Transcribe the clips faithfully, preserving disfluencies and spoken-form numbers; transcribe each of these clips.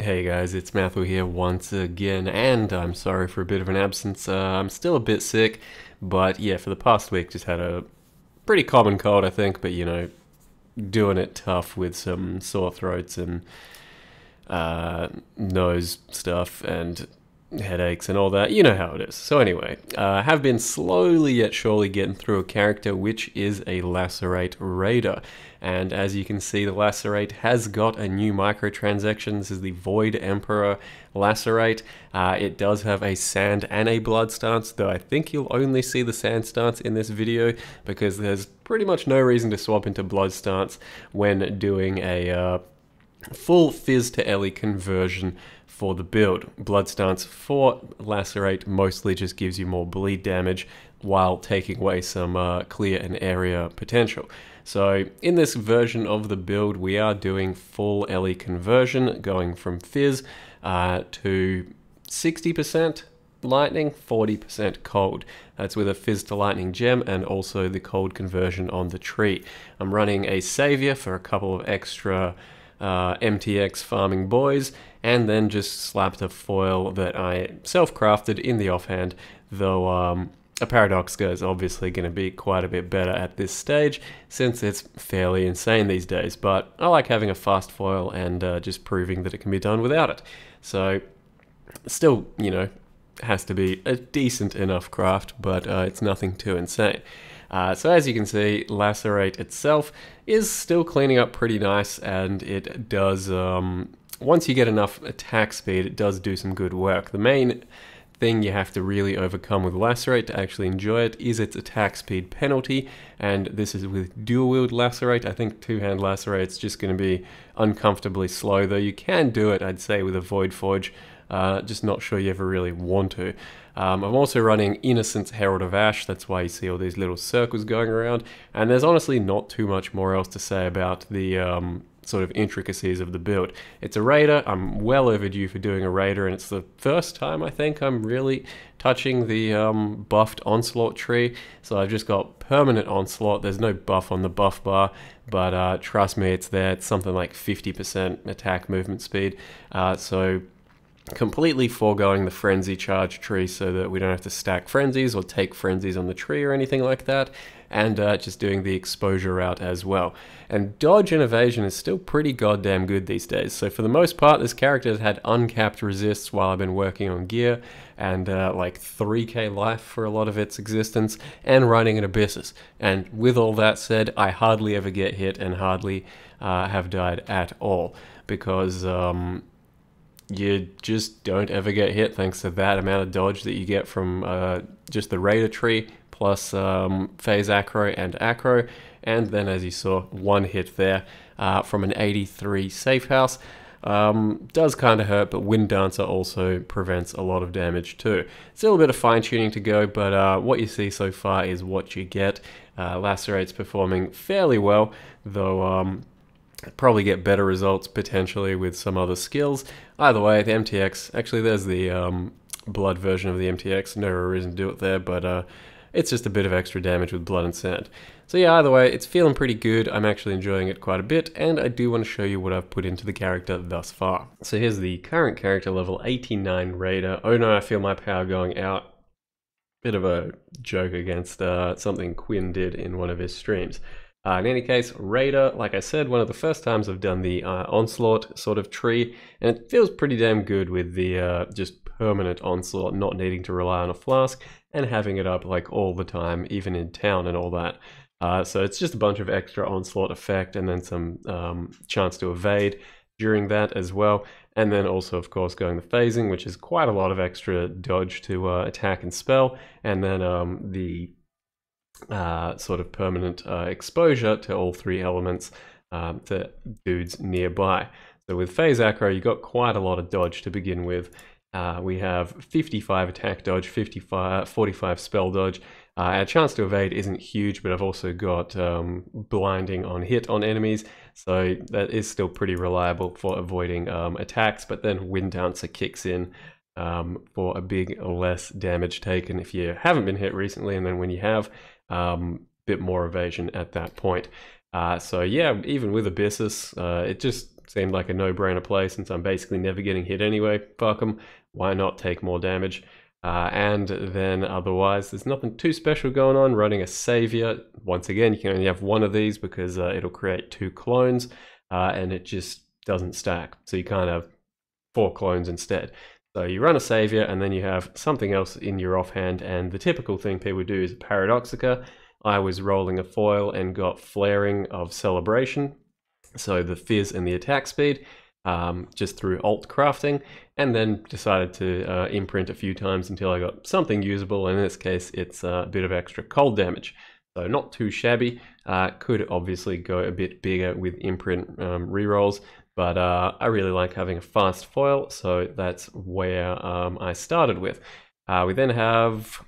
Hey guys, it's Mathil here once again, and I'm sorry for a bit of an absence. Uh, I'm still a bit sick, but yeah, for the past week just had a pretty common cold, I think, but you know, doing it tough with some sore throats and uh, nose stuff and headaches and all that. You know how it is. So anyway, I uh, have been slowly yet surely getting through a character which is a Lacerate Raider. And as you can see, the Lacerate has got a new microtransaction. This is the Void Emperor Lacerate. Uh, it does have a sand and a blood stance, though I think you'll only see the sand stance in this video because there's pretty much no reason to swap into blood stance when doing a uh, full Fizz to Ellie conversion for the build. Blood stance for Lacerate mostly just gives you more bleed damage while taking away some uh, clear and area potential. So in this version of the build, we are doing full Ellie conversion, going from Fizz uh, to sixty percent lightning, forty percent cold. That's with a Phys to Lightning gem and also the cold conversion on the tree. I'm running a Savior for a couple of extra uh, M T X farming boys, and then just slapped a foil that I self-crafted in the offhand, though um, a Paradoxica is obviously going to be quite a bit better at this stage since it's fairly insane these days, but I like having a fast foil and uh, just proving that it can be done without it. So still, you know, has to be a decent enough craft, but uh, it's nothing too insane. Uh, so as you can see, Lacerate itself is still cleaning up pretty nice, and it does, um, once you get enough attack speed, it does do some good work. The main thing you have to really overcome with Lacerate to actually enjoy it is its attack speed penalty, and this is with dual wield Lacerate. I think two-hand Lacerate's just going to be uncomfortably slow, though you can do it, I'd say, with a Void Forge, uh, just not sure you ever really want to. Um, I'm also running Innocence Herald of Ash, that's why you see all these little circles going around, and there's honestly not too much more else to say about the um, sort of intricacies of the build. It's a Raider. I'm well overdue for doing a Raider, and it's the first time I think I'm really touching the um, buffed Onslaught tree, so I've just got permanent Onslaught. There's no buff on the buff bar, but uh, trust me, it's there. It's something like fifty percent attack movement speed, uh, so completely foregoing the frenzy charge tree so that we don't have to stack frenzies or take frenzies on the tree or anything like that, and uh, just doing the exposure route as well. And dodge and evasion is still pretty goddamn good these days, so for the most part this character has had uncapped resists while I've been working on gear, and uh, like three K life for a lot of its existence, and running an Abyssus. And with all that said, I hardly ever get hit and hardly uh, have died at all, because um, you just don't ever get hit thanks to that amount of dodge that you get from uh, just the Raider tree, plus um, Phase Acro and Acro, and then as you saw, one hit there uh, from an eighty-three Safe House. Um, does kind of hurt, but Wind Dancer also prevents a lot of damage too. Still a bit of fine-tuning to go, but uh, what you see so far is what you get. Uh, Lacerate's performing fairly well, though um, probably get better results potentially with some other skills. Either way, the M T X, actually there's the um, blood version of the M T X, no reason to do it there, but uh, it's just a bit of extra damage with blood and sand. So yeah, either way, it's feeling pretty good. I'm actually enjoying it quite a bit, and I do want to show you what I've put into the character thus far. So here's the current character, level eighty-nine Raider. Oh no, I feel my power going out. Bit of a joke against uh, something Quinn did in one of his streams. Uh, in any case, Raider, like I said, one of the first times I've done the uh, Onslaught sort of tree, and it feels pretty damn good with the uh, just permanent Onslaught, not needing to rely on a flask, and having it up like all the time, even in town and all that. Uh, so it's just a bunch of extra Onslaught effect, and then some um, chance to evade during that as well. And then also, of course, going the phasing, which is quite a lot of extra dodge to uh, attack and spell, and then um, the Uh, sort of permanent uh, exposure to all three elements um, to dudes nearby. So with Phase Acro, you got quite a lot of dodge to begin with. Uh, we have fifty-five attack dodge, fifty-five, forty-five spell dodge. Uh, our chance to evade isn't huge, but I've also got um, blinding on hit on enemies, so that is still pretty reliable for avoiding um, attacks. But then Wind Dancer kicks in um, for a big less damage taken if you haven't been hit recently, and then when you have, Um, bit more evasion at that point. Uh, so yeah, even with Abyssus, uh, it just seemed like a no-brainer play since I'm basically never getting hit anyway. Fuck them. Why not take more damage? Uh, and then otherwise, there's nothing too special going on. Running a Savior. Once again, you can only have one of these because uh, it'll create two clones. Uh, and it just doesn't stack. So you can't have four clones instead. So you run a Savior and then you have something else in your offhand. And the typical thing people do is Paradoxica. I was rolling a foil and got Flaring of Celebration. So the Fizz and the attack speed, um, just through alt crafting, and then decided to uh, imprint a few times until I got something usable. And in this case, it's a bit of extra cold damage. So not too shabby. Uh, could obviously go a bit bigger with imprint um, rerolls, but uh, I really like having a fast foil. So that's where um, I started with. Uh, we then have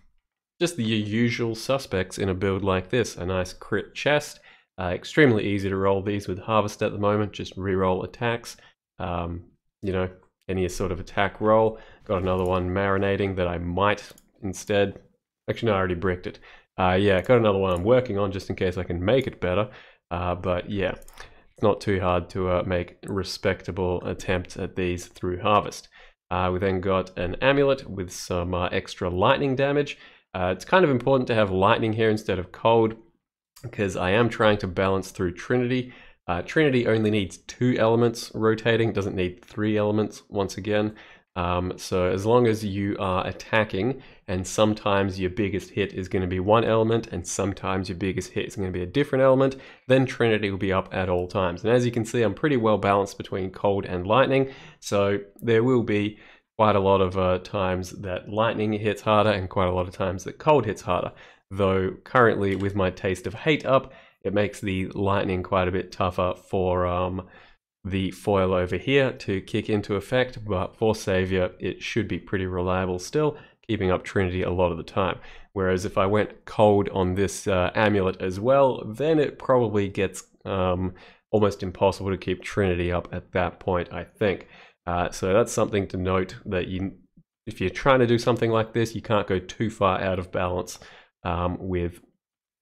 just the usual suspects in a build like this. A nice crit chest. Uh, extremely easy to roll these with Harvest at the moment, just re-roll attacks, um, you know, any sort of attack roll. Got another one marinating that I might instead, actually no, I already bricked it. Uh, yeah, got another one I'm working on just in case I can make it better, uh, but yeah, it's not too hard to uh, make respectable attempts at these through Harvest. Uh, we then got an amulet with some uh, extra lightning damage. Uh, it's kind of important to have lightning here instead of cold, because I am trying to balance through Trinity. Uh, Trinity only needs two elements rotating, doesn't need three elements once again. Um, so as long as you are attacking, and sometimes your biggest hit is going to be one element, and sometimes your biggest hit is going to be a different element, then Trinity will be up at all times. And as you can see, I'm pretty well balanced between cold and lightning, so there will be quite a lot of uh, times that lightning hits harder, and quite a lot of times that cold hits harder. Though currently with my Taste of Hate up, it makes the lightning quite a bit tougher for um, the foil over here to kick into effect, but for Savior it should be pretty reliable still, keeping up Trinity a lot of the time. Whereas if I went cold on this uh, amulet as well, then it probably gets um, almost impossible to keep Trinity up at that point, I think. Uh, so that's something to note, that you, if you're trying to do something like this, you can't go too far out of balance Um, with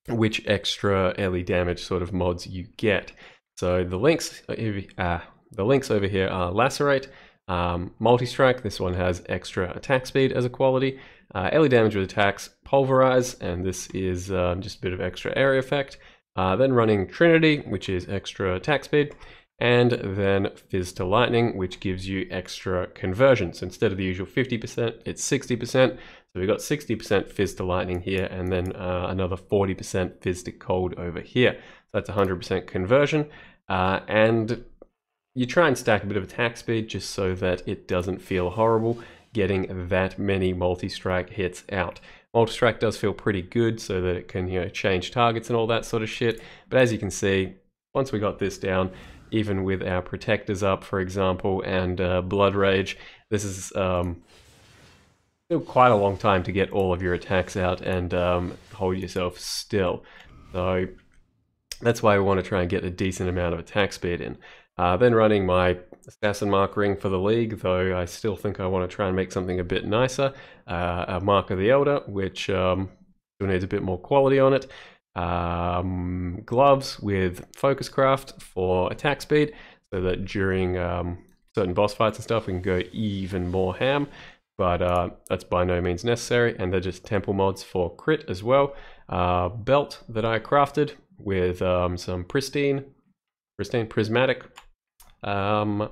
which extra early damage sort of mods you get. So the links, uh, the links over here are Lacerate, um, Multistrike. This one has extra attack speed as a quality, uh, early damage with attacks, Pulverize, and this is uh, just a bit of extra area effect. Uh, then running Trinity, which is extra attack speed, and then Phys to Lightning, which gives you extra conversion. So instead of the usual fifty percent, it's sixty percent. So we got sixty percent Phys to Lightning here, and then uh, another forty percent Phys to Cold over here. So that's one hundred percent conversion. Uh, and you try and stack a bit of attack speed just so that it doesn't feel horrible getting that many multi-strike hits out. Multi-strike does feel pretty good so that it can, you know, change targets and all that sort of shit. But as you can see, once we got this down, even with our protectors up, for example, and uh, Blood Rage, this is um, still quite a long time to get all of your attacks out and um, hold yourself still. So that's why we want to try and get a decent amount of attack speed in. Uh, then running my Assassin Mark ring for the League, though I still think I want to try and make something a bit nicer. Uh, a Mark of the Elder, which um, still needs a bit more quality on it. Um, gloves with Focus Craft for attack speed, so that during um, certain boss fights and stuff we can go even more ham, but uh, that's by no means necessary, and they're just temple mods for crit as well. Uh, belt that I crafted with um, some pristine, pristine prismatic um,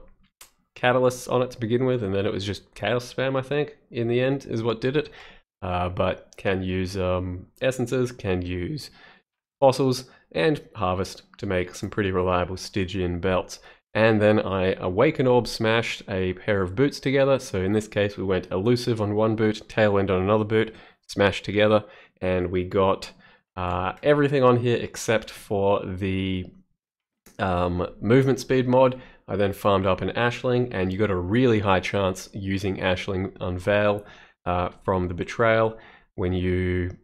catalysts on it to begin with, and then it was just chaos spam, I think, in the end is what did it. Uh, but can use um, essences, can use fossils and Harvest to make some pretty reliable Stygian belts. And then I Awaken Orb smashed a pair of boots together. So in this case we went Elusive on one boot, Tailwind on another boot, smashed together, and we got uh, everything on here except for the um, movement speed mod. I then farmed up an Ashling, and you got a really high chance using Ashling Unveil uh, from the Betrayal when you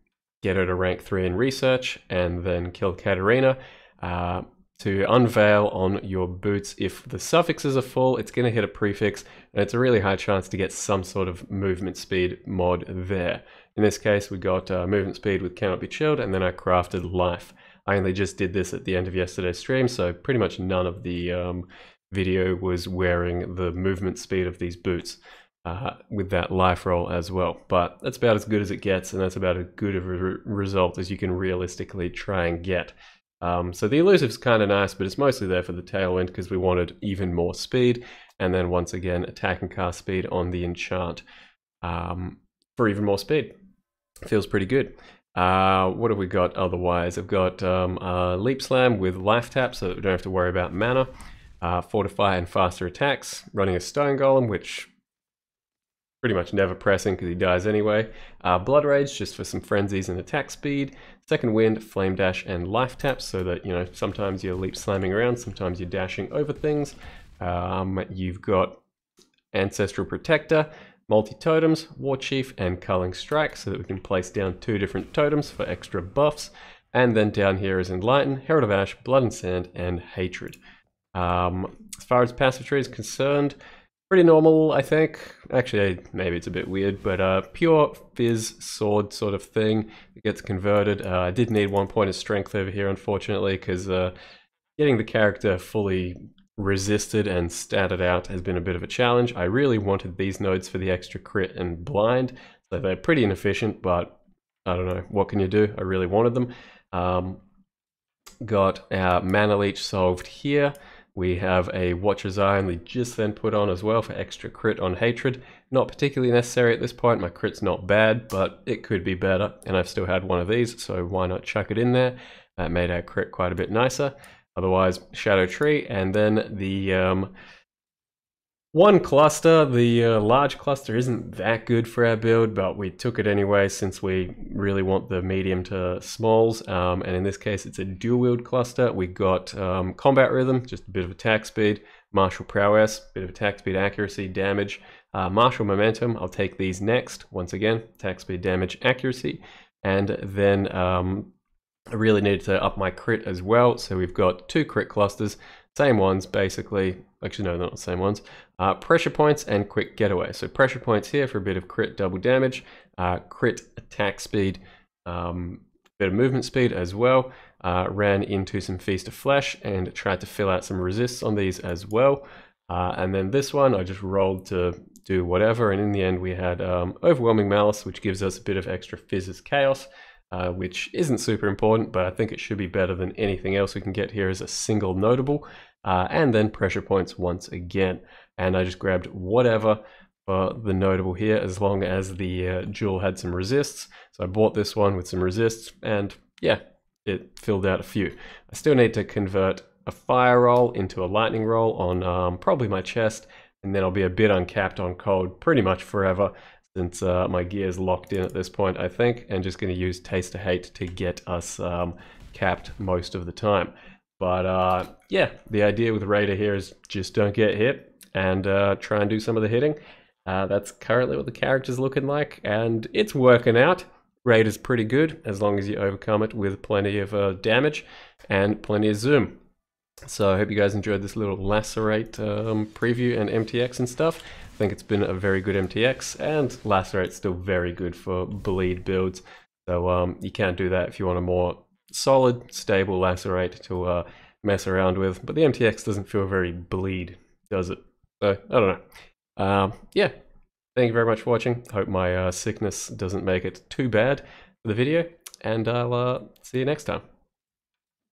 get her to rank three in research and then kill Katarina, uh, to unveil on your boots. If the suffixes are full, it's going to hit a prefix, and it's a really high chance to get some sort of movement speed mod there. In this case, we got uh, movement speed with Cannot Be Chilled, and then I crafted Life. I only just did this at the end of yesterday's stream, so pretty much none of the um, video was wearing the movement speed of these boots uh, with that life roll as well. But that's about as good as it gets, and that's about as good of a re result as you can realistically try and get. Um, so the elusive's kind of nice, but it's mostly there for the tailwind because we wanted even more speed. And then once again, attack and cast speed on the enchant um, for even more speed. Feels pretty good. Uh, what have we got otherwise? I've got um, uh, Leap Slam with Life Tap, so that we don't have to worry about mana. Uh, fortify and faster attacks. Running a Stone Golem, which pretty much never pressing because he dies anyway. Uh, Blood Rage, just for some frenzies and attack speed. Second Wind, Flame Dash, and Life Tap, so that, you know, sometimes you're leap slamming around, sometimes you're dashing over things. Um, you've got Ancestral Protector, multi-totems, War Chief, and Culling Strike, so that we can place down two different totems for extra buffs. And then down here is Enlighten, Herald of Ash, Blood and Sand, and Hatred. Um, as far as passive tree is concerned, pretty normal, I think. Actually, maybe it's a bit weird, but uh, pure Fizz sword sort of thing that gets converted. Uh, I did need one point of strength over here, unfortunately, because uh, getting the character fully resisted and statted out has been a bit of a challenge. I really wanted these nodes for the extra crit and blind, so they're pretty inefficient, but I don't know, what can you do? I really wanted them. Um, got our mana leech solved here. We have a Watcher's Eye, and we just then put on as well for extra crit on Hatred. Not particularly necessary at this point. My crit's not bad, but it could be better, and I've still had one of these, so why not chuck it in there? That made our crit quite a bit nicer. Otherwise, Shadow Tree, and then the um, one cluster, the uh, large cluster isn't that good for our build, but we took it anyway since we really want the medium to smalls, um, and in this case it's a dual wield cluster. We got um, Combat Rhythm, just a bit of attack speed, Martial Prowess, bit of attack speed, accuracy, damage, uh, Martial Momentum. I'll take these next, once again, attack speed, damage, accuracy, and then um, I really needed to up my crit as well, so we've got two crit clusters, same ones basically, actually no, not the same ones, uh, Pressure Points and Quick Getaway. So Pressure Points here for a bit of crit double damage, uh, crit attack speed, um, bit of movement speed as well, uh, ran into some Phys to Flesh and tried to fill out some resists on these as well, uh, and then this one I just rolled to do whatever, and in the end we had um, Overwhelming Malice, which gives us a bit of extra Fizz's Chaos. Uh, which isn't super important, but I think it should be better than anything else we can get here as a single notable. Uh, and then Pressure Points once again. And I just grabbed whatever for the notable here, as long as the uh, jewel had some resists. So I bought this one with some resists, and yeah, it filled out a few. I still need to convert a fire roll into a lightning roll on um, probably my chest, and then I'll be a bit uncapped on cold pretty much forever, since uh, my gear is locked in at this point, I think, and just going to use Taste of Hate to get us um, capped most of the time. But uh, yeah, the idea with Raider here is just don't get hit and uh, try and do some of the hitting. Uh, that's currently what the character's looking like, and it's working out. Raider's pretty good as long as you overcome it with plenty of uh, damage and plenty of zoom. So I hope you guys enjoyed this little Lacerate um, preview and M T X and stuff. I think it's been a very good M T X, and Lacerate's still very good for bleed builds. So um, you can't do that if you want a more solid, stable Lacerate to uh, mess around with. But the M T X doesn't feel very bleed, does it? So I don't know. Um, yeah, thank you very much for watching. Hope my uh, sickness doesn't make it too bad for the video, and I'll uh, see you next time.